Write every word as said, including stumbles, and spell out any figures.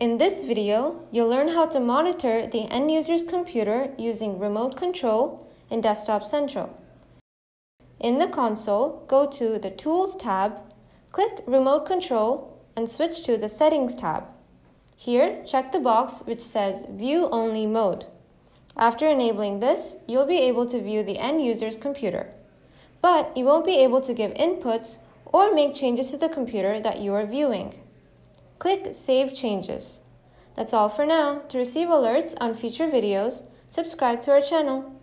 In this video, you'll learn how to monitor the end user's computer using Remote Control in Desktop Central. In the console, go to the Tools tab, click Remote Control, and switch to the Settings tab. Here, check the box which says View Only Mode. After enabling this, you'll be able to view the end user's computer, but you won't be able to give inputs or make changes to the computer that you are viewing. Click Save Changes. That's all for now. To receive alerts on future videos, subscribe to our channel.